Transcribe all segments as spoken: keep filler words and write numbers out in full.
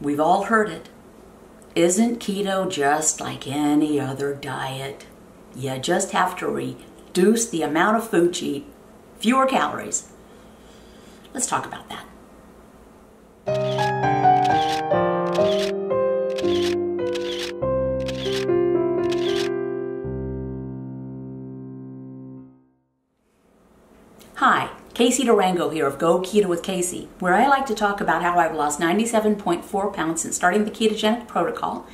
We've all heard it. Isn't keto just like any other diet? You just have to reduce the amount of food you eat, fewer calories. Let's talk about that. Hi, Casey Durango here of Go Keto with Casey, where I like to talk about how I've lost ninety-seven point four pounds since starting the ketogenic protocol,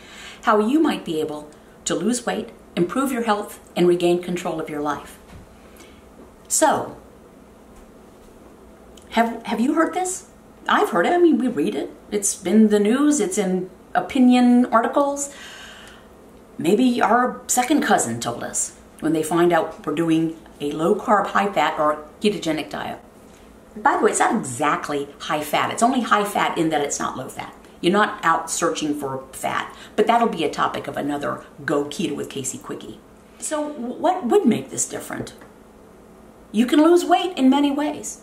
how you might be able to lose weight, improve your health, and regain control of your life. So, have, have you heard this? I've heard it. I mean, we read it. It's been the news. It's in opinion articles. Maybe our second cousin told us when they find out we're doing a low-carb, high-fat, or ketogenic diet. By the way, it's not exactly high-fat. It's only high-fat in that it's not low-fat. You're not out searching for fat, but that'll be a topic of another Go Keto with Casey Quickie. So what would make this different? You can lose weight in many ways.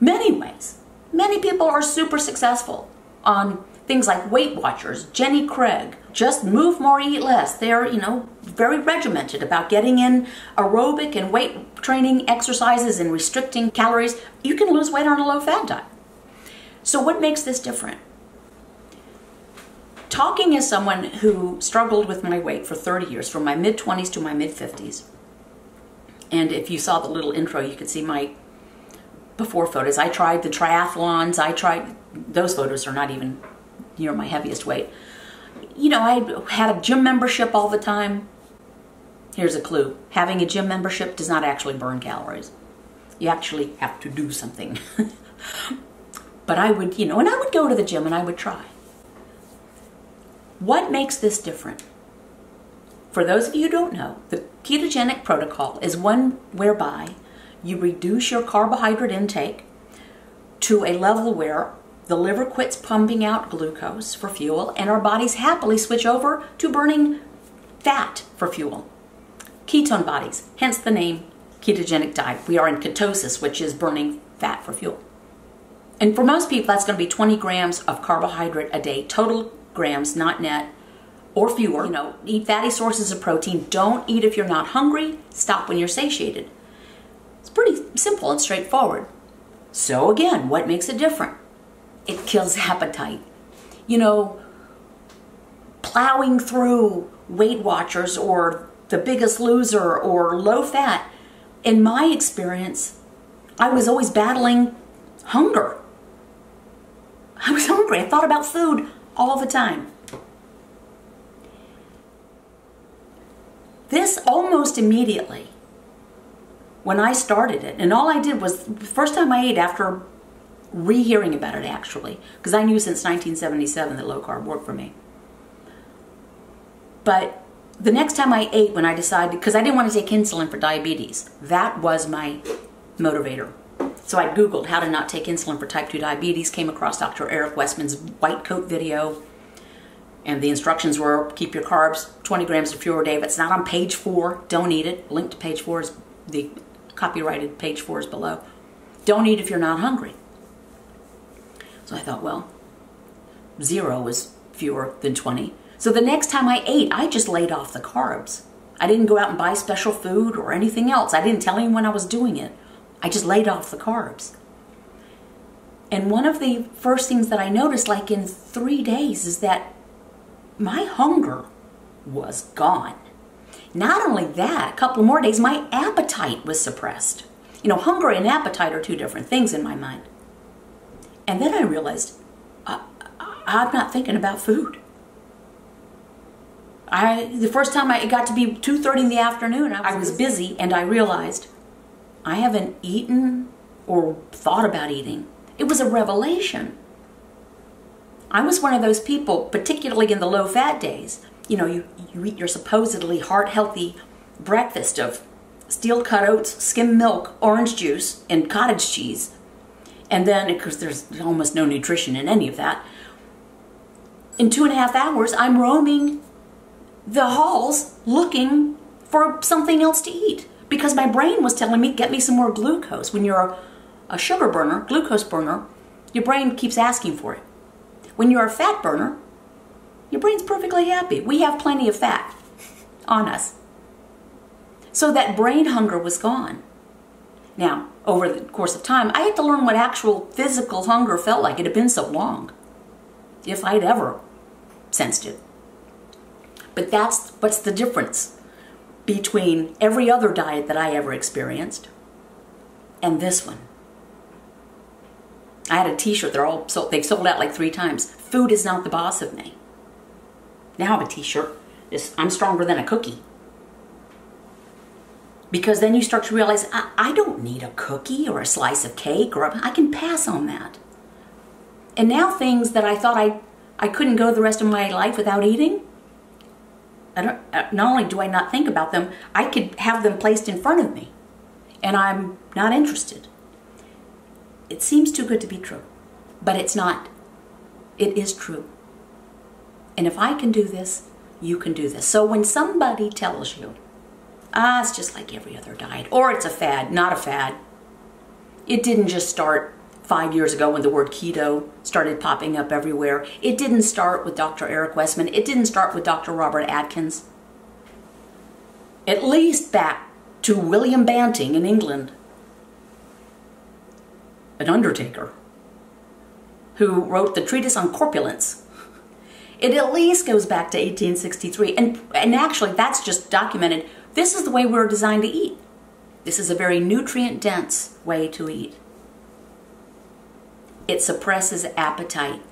Many ways. Many people are super successful on things like Weight Watchers, Jenny Craig, just move more, eat less. They're, you know, very regimented about getting in aerobic and weight training exercises and restricting calories. You can lose weight on a low-fat diet. So what makes this different? Talking as someone who struggled with my weight for thirty years, from my mid-twenties to my mid-fifties, and if you saw the little intro, you could see my before photos. I tried the triathlons. I tried, those photos are not even near my heaviest weight. You know, I had a gym membership all the time. Here's a clue. Having a gym membership does not actually burn calories. You actually have to do something. But I would, you know, and I would go to the gym and I would try. What makes this different? For those of you who don't know, the ketogenic protocol is one whereby you reduce your carbohydrate intake to a level where the liver quits pumping out glucose for fuel, and our bodies happily switch over to burning fat for fuel. Ketone bodies, hence the name ketogenic diet. We are in ketosis, which is burning fat for fuel. And for most people, that's going to be twenty grams of carbohydrate a day, total grams, not net, or fewer. You know, eat fatty sources of protein. Don't eat if you're not hungry. Stop when you're satiated. It's pretty simple and straightforward. So again, what makes it different? It kills appetite. You know, plowing through Weight Watchers or The Biggest Loser or low fat, in my experience, I was always battling hunger. I was hungry. I thought about food all the time. This almost immediately, when I started it, and all I did was, the first time I ate after rehearing about it actually, because I knew since nineteen seventy-seven that low carb worked for me. But the next time I ate, when I decided, because I didn't want to take insulin for diabetes, that was my motivator. So I Googled how to not take insulin for type two diabetes, came across Doctor Eric Westman's white coat video, and the instructions were keep your carbs twenty grams or fewer a day. If it's not on page four, don't eat it. Link to page four is the copyrighted page four is below. Don't eat if you're not hungry. So I thought, well, zero was fewer than twenty. So the next time I ate, I just laid off the carbs. I didn't go out and buy special food or anything else. I didn't tell anyone I was doing it. I just laid off the carbs. And one of the first things that I noticed, like in three days, is that my hunger was gone. Not only that, a couple more days, my appetite was suppressed. You know, hunger and appetite are two different things in my mind. And then I realized, uh, I'm not thinking about food. I, the first time I, it got to be two thirty in the afternoon, I was busy, and I realized I haven't eaten or thought about eating. It was a revelation. I was one of those people, particularly in the low-fat days, you know, you, you eat your supposedly heart-healthy breakfast of steel-cut oats, skim milk, orange juice, and cottage cheese. And then, of course, there's almost no nutrition in any of that. In two and a half hours, I'm roaming the halls looking for something else to eat because my brain was telling me, get me some more glucose. When you're a sugar burner, glucose burner, your brain keeps asking for it. When you're a fat burner, your brain's perfectly happy. We have plenty of fat on us. So that brain hunger was gone. Now, over the course of time, I had to learn what actual physical hunger felt like. It had been so long, if I'd ever sensed it. But that's what's the difference between every other diet that I ever experienced and this one. I had a t-shirt, they're all sold, they've sold out like three times. Food is not the boss of me. Now I have a t-shirt, I'm stronger than a cookie. Because then you start to realize, I, I don't need a cookie or a slice of cake, or a, I can pass on that. And now things that I thought I, I couldn't go the rest of my life without eating, I don't, not only do I not think about them, I could have them placed in front of me, and I'm not interested. It seems too good to be true, but it's not. It is true. And if I can do this, you can do this. So when somebody tells you, ah, it's just like every other diet, or it's a fad, not a fad. It didn't just start five years ago when the word keto started popping up everywhere. It didn't start with Doctor Eric Westman. It didn't start with Doctor Robert Atkins. At least back to William Banting in England, an undertaker, who wrote the Treatise on Corpulence. It at least goes back to eighteen sixty-three, and, and actually that's just documented. This is the way we're designed to eat. This is a very nutrient-dense way to eat. It suppresses appetite.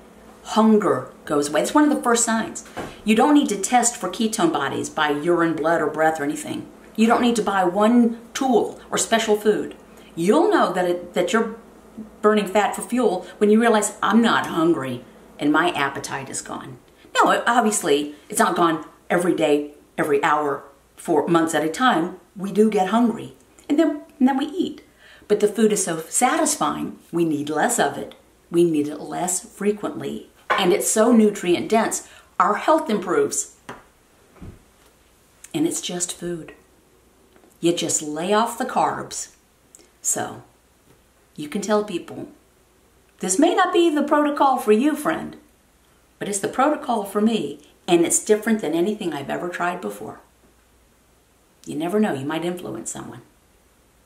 Hunger goes away. It's one of the first signs. You don't need to test for ketone bodies by urine, blood, or breath, or anything. You don't need to buy one tool or special food. You'll know that, it, that you're burning fat for fuel when you realize, I'm not hungry and my appetite is gone. Now, obviously, it's not gone every day, every hour, for months at a time. We do get hungry, and then, and then we eat. But the food is so satisfying, we need less of it. We need it less frequently. And it's so nutrient dense, our health improves. And it's just food. You just lay off the carbs. So you can tell people, this may not be the protocol for you, friend, but it's the protocol for me, and it's different than anything I've ever tried before. You never know, you might influence someone.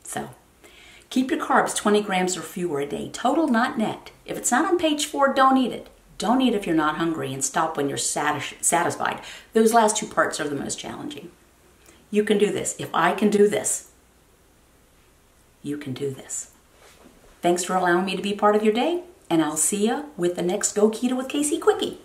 So keep your carbs twenty grams or fewer a day, total, not net. If it's not on page four, don't eat it. Don't eat if you're not hungry, and stop when you're satis- satisfied. Those last two parts are the most challenging. You can do this. If I can do this, you can do this. Thanks for allowing me to be part of your day, and I'll see you with the next Go Keto with Casey Quickie.